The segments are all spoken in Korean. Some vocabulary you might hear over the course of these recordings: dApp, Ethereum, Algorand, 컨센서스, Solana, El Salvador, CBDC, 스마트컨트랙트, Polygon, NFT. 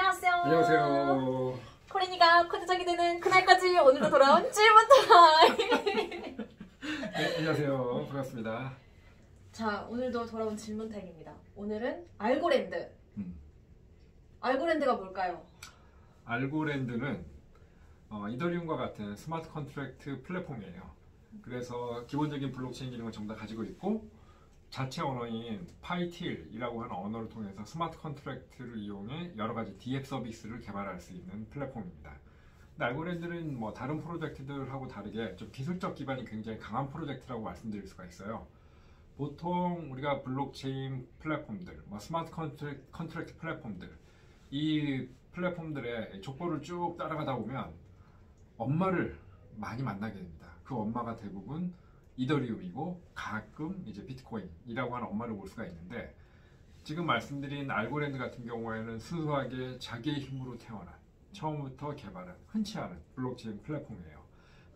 안녕하세요. 안녕하세요. 코린이가 코드장이 되는 그날까지 오늘도 돌아온 질문 타임. 네, 안녕하세요. 반갑습니다. 자, 오늘도 돌아온 질문 타임입니다. 오늘은 알고랜드. 알고랜드가 뭘까요? 알고랜드는 이더리움과 같은 스마트 컨트랙트 플랫폼이에요. 그래서 기본적인 블록체인 기능을 전부 다 가지고 있고 자체 언어인 PyTeal이라고 하는 언어를 통해서 스마트 컨트랙트를 이용해 여러 가지 dApp 서비스를 개발할 수 있는 플랫폼입니다. 근데 알고랜드는 뭐 다른 프로젝트들하고 다르게 좀 기술적 기반이 굉장히 강한 프로젝트라고 말씀드릴 수가 있어요. 보통 우리가 블록체인 플랫폼들, 뭐 스마트 컨트랙트 플랫폼들, 이 플랫폼들의 족보를 쭉 따라가다 보면 엄마를 많이 만나게 됩니다. 그 엄마가 대부분 이더리움이고 가끔 이제 비트코인이라고 하는 엄마를 볼 수가 있는데, 지금 말씀드린 알고랜드 같은 경우에는 순수하게 자기의 힘으로 태어난, 처음부터 개발한 흔치 않은 블록체인 플랫폼이에요.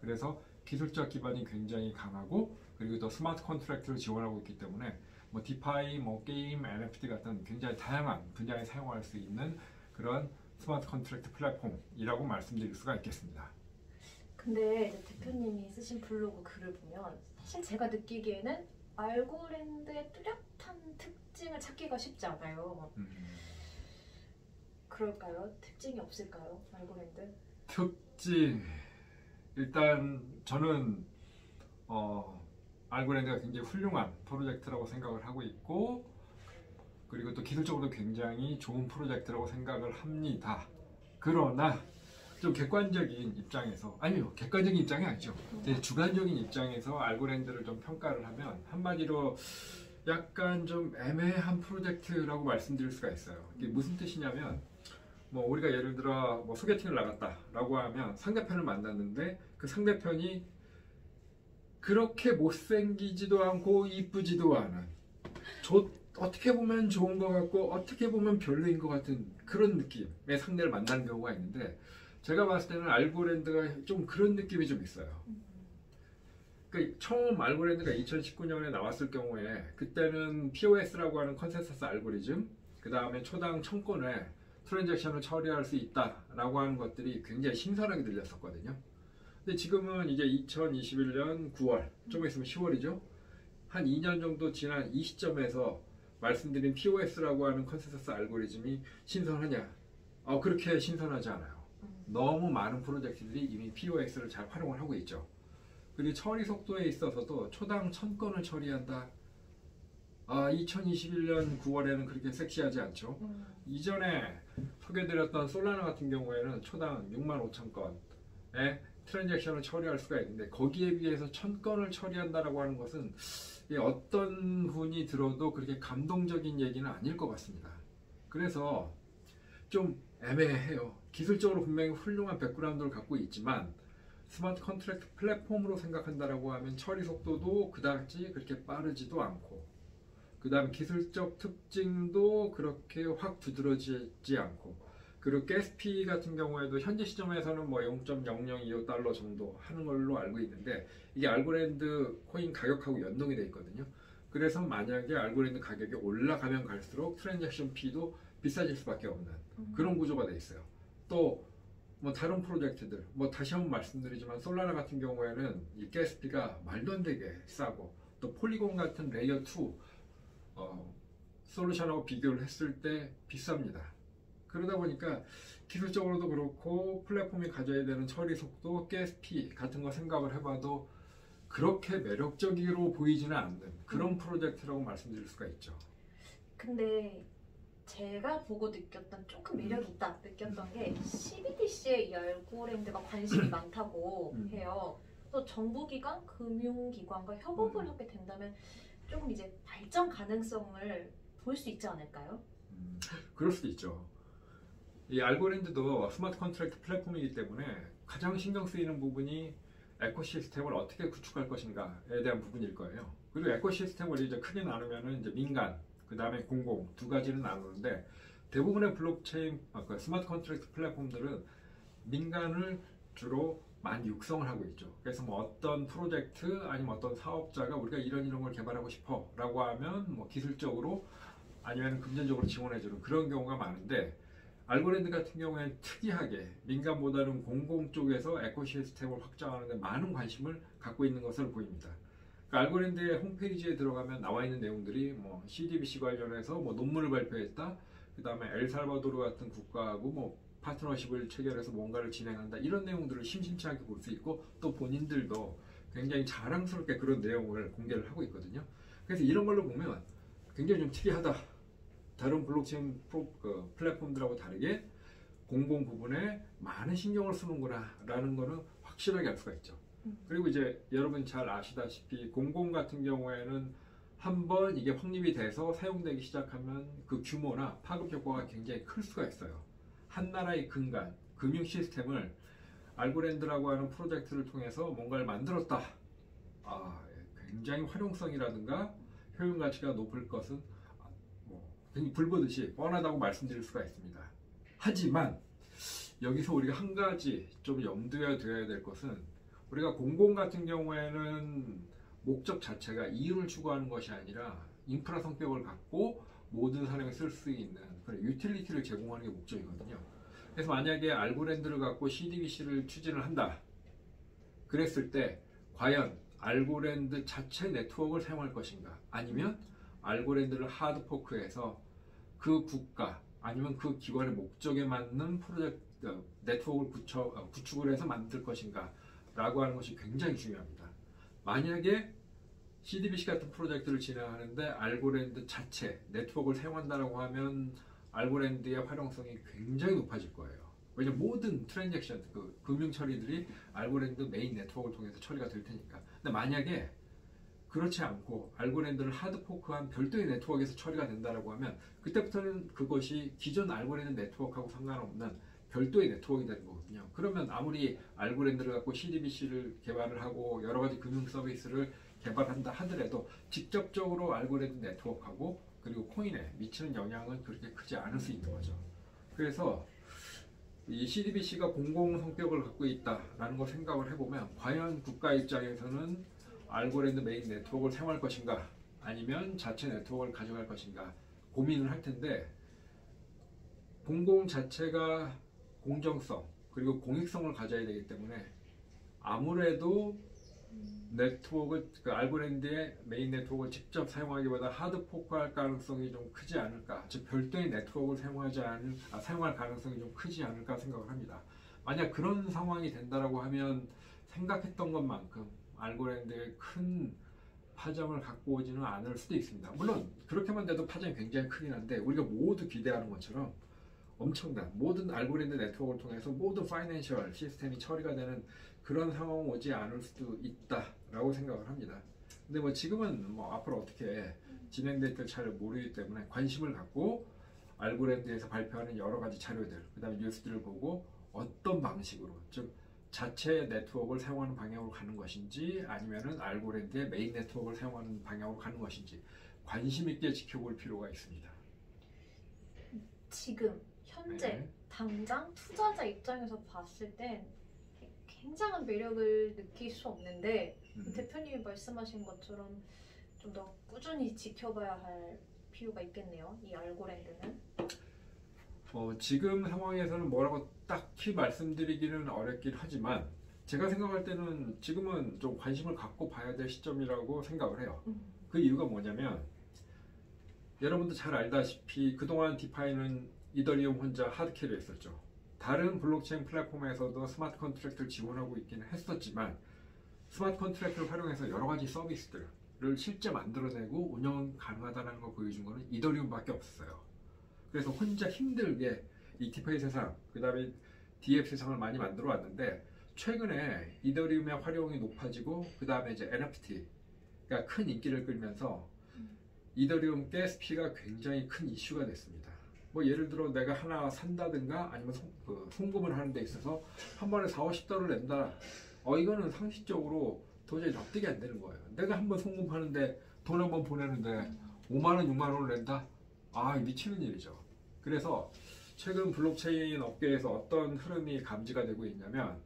그래서 기술적 기반이 굉장히 강하고, 그리고 또 스마트 컨트랙트를 지원하고 있기 때문에 뭐 디파이, 뭐 게임, NFT 같은 굉장히 다양한 분야에 사용할 수 있는 그런 스마트 컨트랙트 플랫폼이라고 말씀드릴 수가 있겠습니다. 근데 이제 대표님이 쓰신 블로그 글을 보면 사실 제가 느끼기에는 알고랜드의 뚜렷한 특징을 찾기가 쉽지 않아요. 그럴까요? 특징이 없을까요? 알고랜드? 특징... 일단 저는 알고랜드가 굉장히 훌륭한 프로젝트라고 생각을 하고 있고, 그리고 또 기술적으로 굉장히 좋은 프로젝트라고 생각을 합니다. 그러나 좀 객관적인 입장에서, 아니요, 객관적인 입장이 아니죠. 주관적인 입장에서 알고랜드를 좀 평가를 하면 한마디로 약간 좀 애매한 프로젝트라고 말씀드릴 수가 있어요. 이게 무슨 뜻이냐면, 뭐 우리가 예를 들어 뭐 소개팅을 나갔다라고 하면 상대편을 만났는데 그 상대편이 그렇게 못생기지도 않고 이쁘지도 않은, 어떻게 보면 좋은 것 같고 어떻게 보면 별로인 것 같은 그런 느낌의 상대를 만나는 경우가 있는데, 제가 봤을 때는 알고랜드가 좀 그런 느낌이 좀 있어요. 그러니까 처음 알고랜드가 2019년에 나왔을 경우에 그때는 POS라고 하는 컨센서스 알고리즘, 그 다음에 초당 1000건의 트랜잭션을 처리할 수 있다라고 하는 것들이 굉장히 신선하게 들렸었거든요. 근데 지금은 이제 2021년 9월, 좀 있으면 10월이죠. 한 2년 정도 지난 이 시점에서 말씀드린 POS라고 하는 컨센서스 알고리즘이 신선하냐? 그렇게 신선하지 않아요. 너무 많은 프로젝트들이 이미 POS를 잘 활용을 하고 있죠. 그리고 처리 속도에 있어서도 초당 1000건을 처리한다. 2021년 9월에는 그렇게 섹시하지 않죠. 이전에 소개드렸던 솔라나 같은 경우에는 초당 65,000건의 트랜잭션을 처리할 수가 있는데, 거기에 비해서 1000건을 처리한다라고 하는 것은 어떤 분이 들어도 그렇게 감동적인 얘기는 아닐 것 같습니다. 그래서 좀 애매해요. 기술적으로 분명히 훌륭한 백그라운드를 갖고 있지만 스마트 컨트랙트 플랫폼으로 생각한다라고 하면 처리 속도도 그다지 그렇게 빠르지도 않고, 그 다음에 기술적 특징도 그렇게 확 두드러지지 않고, 그리고 가스피 같은 경우에도 현재 시점에서는 뭐 0.0025달러 정도 하는 걸로 알고 있는데, 이게 알고랜드 코인 가격하고 연동이 되어 있거든요. 그래서 만약에 알고랜드 가격이 올라가면 갈수록 트랜잭션 피도 비싸질 수밖에 없는 그런 구조가 되어 있어요. 또 뭐 다른 프로젝트들, 뭐 다시 한번 말씀드리지만 솔라나 같은 경우에는 이 가스피가 말도 안 되게 싸고, 또 폴리곤 같은 레이어 2 솔루션하고 비교를 했을 때 비쌉니다. 그러다 보니까 기술적으로도 그렇고 플랫폼이 가져야 되는 처리 속도, 가스피 같은 거 생각을 해봐도 그렇게 매력적으로 보이지는 않는 그런 프로젝트라고 말씀드릴 수가 있죠. 근데 제가 보고 느꼈던, 조금 매력이 있다 느꼈던 게, CBDC에 이 알고랜드가 관심이 많다고 해요. 또 정부기관, 금융기관과 협업을 하게 된다면 조금 이제 발전 가능성을 볼 수 있지 않을까요? 그럴 수도 있죠. 이 알고랜드도 스마트 컨트랙트 플랫폼이기 때문에 가장 신경 쓰이는 부분이 에코시스템을 어떻게 구축할 것인가에 대한 부분일 거예요. 그리고 에코시스템을 이제 크게 나누면은 이제 민간, 그 다음에 공공, 두 가지는 나누는데, 대부분의 블록체인, 스마트 컨트랙트 플랫폼들은 민간을 주로 많이 육성을 하고 있죠. 그래서 뭐 어떤 프로젝트 아니면 어떤 사업자가 우리가 이런 걸 개발하고 싶어 라고 하면 뭐 기술적으로 아니면 금전적으로 지원해주는 그런 경우가 많은데, 알고랜드 같은 경우에는 특이하게 민간보다는 공공 쪽에서 에코시스템을 확장하는 데 많은 관심을 갖고 있는 것을 보입니다. 그러니까 알고랜드의 홈페이지에 들어가면 나와 있는 내용들이 뭐 CDBC 관련해서 뭐 논문을 발표했다, 그 다음에 엘살바도르 같은 국가하고 뭐 파트너십을 체결해서 뭔가를 진행한다, 이런 내용들을 심심치 않게 볼 수 있고, 또 본인들도 굉장히 자랑스럽게 그런 내용을 공개를 하고 있거든요. 그래서 이런 걸로 보면 굉장히 좀 특이하다, 다른 블록체인 플랫폼들하고 다르게 공공 부분에 많은 신경을 쓰는구나 라는 거는 확실하게 알 수가 있죠. 그리고 이제 여러분 잘 아시다시피 공공 같은 경우에는 한번 이게 확립이 돼서 사용되기 시작하면 그 규모나 파급 효과가 굉장히 클 수가 있어요. 한 나라의 근간, 금융 시스템을 알고랜드라고 하는 프로젝트를 통해서 뭔가를 만들었다. 굉장히 활용성이라든가 효용 가치가 높을 것은 굉장히 불보듯이 뻔하다고 말씀드릴 수가 있습니다. 하지만 여기서 우리가 한 가지 좀 염두에 둬야 될 것은, 우리가 공공 같은 경우에는 목적 자체가 이윤을 추구하는 것이 아니라 인프라 성격을 갖고 모든 사람이 쓸 수 있는 그런 유틸리티를 제공하는 게 목적이거든요. 그래서 만약에 알고랜드를 갖고 CDBC를 추진을 한다 그랬을 때, 과연 알고랜드 자체 네트워크를 사용할 것인가, 아니면 알고랜드를 하드포크해서 그 국가 아니면 그 기관의 목적에 맞는 프로젝트 네트워크를 구축을 해서 만들 것인가 라고 하는 것이 굉장히 중요합니다. 만약에 CDBC 같은 프로젝트를 진행하는데 알고랜드 자체 네트워크를 사용한다라고 하면 알고랜드의 활용성이 굉장히 높아질 거예요. 왜냐면 모든 트랜잭션, 그 금융 처리들이 알고랜드 메인 네트워크를 통해서 처리가 될 테니까. 근데 만약에 그렇지 않고 알고랜드를 하드포크한 별도의 네트워크에서 처리가 된다라고 하면, 그때부터는 그것이 기존 알고랜드 네트워크하고 상관없는 별도의 네트워크가 되는 거거든요. 그러면 아무리 알고랜드를 갖고 CDBC를 개발을 하고 여러 가지 금융 서비스를 개발한다 하더라도 직접적으로 알고랜드 네트워크하고 그리고 코인에 미치는 영향은 그렇게 크지 않을 수 있는 거죠. 그래서 이 CDBC가 공공 성격을 갖고 있다라는 걸 생각을 해보면, 과연 국가 입장에서는 알고랜드 메인 네트워크를 사용할 것인가 아니면 자체 네트워크를 가져갈 것인가 고민을 할 텐데, 공공 자체가 공정성 그리고 공익성을 가져야 되기 때문에 아무래도 네트워크, 그 알고랜드의 메인 네트워크를 직접 사용하기보다 하드포크할 가능성이 좀 크지 않을까, 즉 별도의 네트워크를 사용할 가능성이 좀 크지 않을까 생각을 합니다. 만약 그런 상황이 된다라고 하면 생각했던 것만큼 알고랜드의 큰 파장을 갖고 오지는 않을 수도 있습니다. 물론 그렇게만 돼도 파장이 굉장히 크긴 한데, 우리가 모두 기대하는 것처럼 엄청난 모든 알고랜드 네트워크를 통해서 모든 파이낸셜 시스템이 처리가 되는 그런 상황 오지 않을 수도 있다라고 생각을 합니다. 근데 뭐 지금은 뭐 앞으로 어떻게 진행될지 잘 모르기 때문에 관심을 갖고 알고랜드에서 발표하는 여러 가지 자료들, 그 다음에 뉴스들을 보고 어떤 방식으로, 즉 자체 네트워크를 사용하는 방향으로 가는 것인지 아니면은 알고랜드의 메인 네트워크를 사용하는 방향으로 가는 것인지 관심 있게 지켜볼 필요가 있습니다. 지금 현재 당장 투자자 입장에서 봤을 땐 굉장한 매력을 느낄 수 없는데, 대표님이 말씀하신 것처럼 좀 더 꾸준히 지켜봐야 할 필요가 있겠네요, 이 알고랜드는. 지금 상황에서는 뭐라고 딱히 말씀드리기는 어렵긴 하지만, 제가 생각할 때는 지금은 좀 관심을 갖고 봐야 될 시점이라고 생각을 해요. 그 이유가 뭐냐면, 여러분도 잘 알다시피 그동안 디파이는 이더리움 혼자 하드캐리 했었죠. 다른 블록체인 플랫폼에서도 스마트 컨트랙트를 지원하고 있기는 했었지만, 스마트 컨트랙트를 활용해서 여러 가지 서비스들을 실제 만들어내고 운영 가능하다는 걸 보여준 거는 이더리움밖에 없었어요. 그래서 혼자 힘들게 이 디파이 세상, 그 다음에 DF 세상을 많이 만들어 왔는데, 최근에 이더리움의 활용이 높아지고 그 다음에 이제 NFT가 큰 인기를 끌면서 이더리움 gas fee가 굉장히 큰 이슈가 됐습니다. 뭐 예를 들어 내가 하나 산다든가 아니면 송금을 하는 데 있어서 한 번에 40~50달러를 낸다. 이거는 상식적으로 도저히 납득이 안 되는 거예요. 내가 한 번 송금하는데, 돈 한 번 보내는데 5만원, 6만원을 낸다? 미치는 일이죠. 그래서 최근 블록체인 업계에서 어떤 흐름이 감지가 되고 있냐면,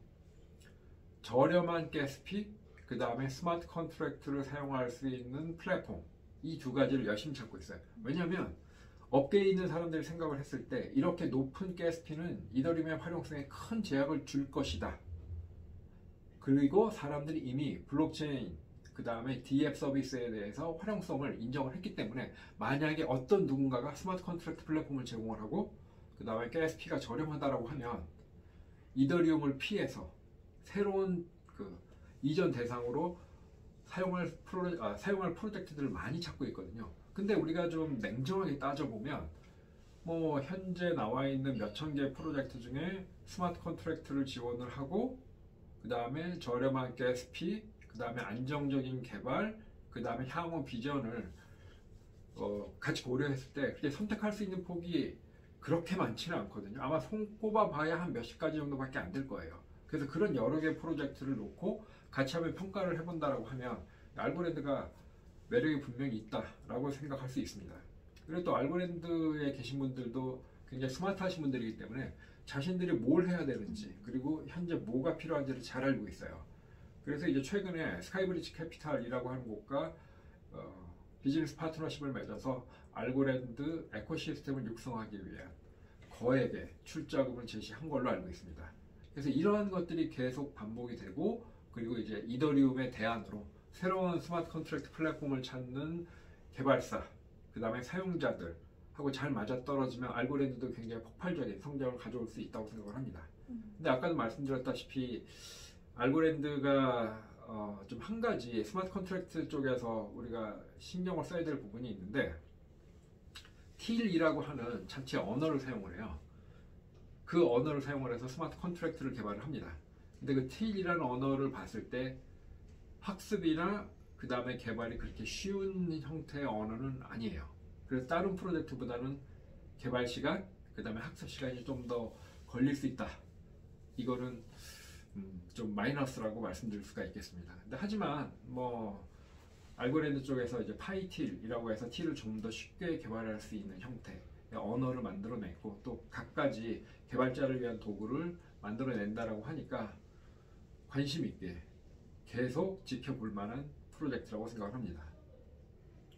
저렴한 gas fee, 그 다음에 스마트 컨트랙트를 사용할 수 있는 플랫폼, 이 두 가지를 열심히 찾고 있어요. 왜냐하면 업계에 있는 사람들이 생각을 했을 때 이렇게 높은 가스피는 이더리움의 활용성에 큰 제약을 줄 것이다. 그리고 사람들이 이미 블록체인, 그 다음에 dApp 서비스에 대해서 활용성을 인정을 했기 때문에 만약에 어떤 누군가가 스마트 컨트랙트 플랫폼을 제공을 하고 그 다음에 가스피가 저렴하다라고 하면 이더리움을 피해서 새로운 그 이전 대상으로 사용할 프로젝트들을 많이 찾고 있거든요. 근데 우리가 좀 냉정하게 따져보면 뭐 현재 나와 있는 몇천 개의 프로젝트 중에 스마트 컨트랙트를 지원을 하고 그 다음에 저렴한 가스피, 그 다음에 안정적인 개발, 그 다음에 향후 비전을 같이 고려했을 때 그게 선택할 수 있는 폭이 그렇게 많지는 않거든요. 아마 손꼽아 봐야 한 몇십 가지 정도밖에 안 될 거예요. 그래서 그런 여러 개의 프로젝트를 놓고 같이 한번 평가를 해본다라고 하면 알고랜드가 매력이 분명히 있다라고 생각할 수 있습니다. 그리고 또 알고랜드에 계신 분들도 굉장히 스마트하신 분들이기 때문에 자신들이 뭘 해야 되는지 그리고 현재 뭐가 필요한지를 잘 알고 있어요. 그래서 이제 최근에 스카이브리지 캐피탈이라고 하는 곳과 비즈니스 파트너십을 맺어서 알고랜드 에코시스템을 육성하기 위한 거액의 출자금을 제시한 걸로 알고 있습니다. 그래서 이러한 것들이 계속 반복이 되고 그리고 이제 이더리움의 대안으로 새로운 스마트 컨트랙트 플랫폼을 찾는 개발사, 그 다음에 사용자들하고 잘 맞아떨어지면 알고랜드도 굉장히 폭발적인 성장을 가져올 수 있다고 생각을 합니다. 근데 아까도 말씀드렸다시피 알고랜드가 좀 한 가지 스마트 컨트랙트 쪽에서 우리가 신경을 써야 될 부분이 있는데 TEAL이라고 하는 자체 언어를 사용을 해요. 그 언어를 사용을 해서 스마트 컨트랙트를 개발을 합니다. 근데 그 TEAL이라는 언어를 봤을 때 학습이나 그 다음에 개발이 그렇게 쉬운 형태의 언어는 아니에요. 그래서 다른 프로젝트보다는 개발 시간, 그 다음에 학습 시간이 좀 더 걸릴 수 있다. 이거는 좀 마이너스라고 말씀드릴 수가 있겠습니다. 근데 하지만 뭐 알고랜드 쪽에서 이제 PyTeal이라고 해서 T를 좀 더 쉽게 개발할 수 있는 형태의 언어를 만들어냈고 또 각가지 개발자를 위한 도구를 만들어낸다라고 하니까 관심 있게 계속 지켜볼 만한 프로젝트라고 생각을 합니다.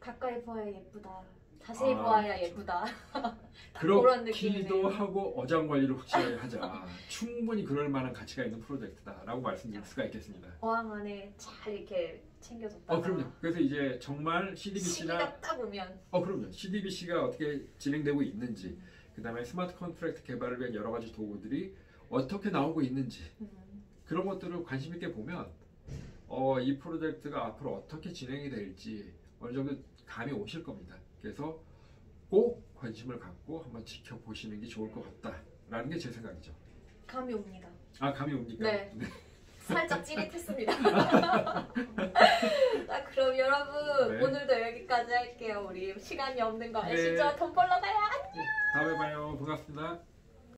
가까이 보아야 예쁘다. 자세히 보아야 그렇죠. 예쁘다. 그런 느낌이기도 하고 어장관리를 확실하게 하자. 충분히 그럴 만한 가치가 있는 프로젝트다라고 말씀드릴 수가 있겠습니다. 어항 안에 잘 이렇게 챙겨줬다가 그럼요. 그래서 이제 정말 CDBC나 딱 보면 그럼요. CDBC가 어떻게 진행되고 있는지 그 다음에 스마트 컨트랙트 개발을 위한 여러 가지 도구들이 어떻게 나오고 있는지 그런 것들을 관심 있게 보면 이 프로젝트가 앞으로 어떻게 진행이 될지 어느 정도 감이 오실 겁니다. 그래서 꼭 관심을 갖고 한번 지켜보시는 게 좋을 것 같다라는 게 제 생각이죠. 감이 옵니다. 아, 감이 옵니까? 네. 네. 살짝 찌릿했습니다. 자, 그럼 여러분 네. 오늘도 여기까지 할게요. 우리 시간이 없는 거 아시죠? 네. 돈 벌러 가요. 안녕. 다음에 봐요. 반갑습니다.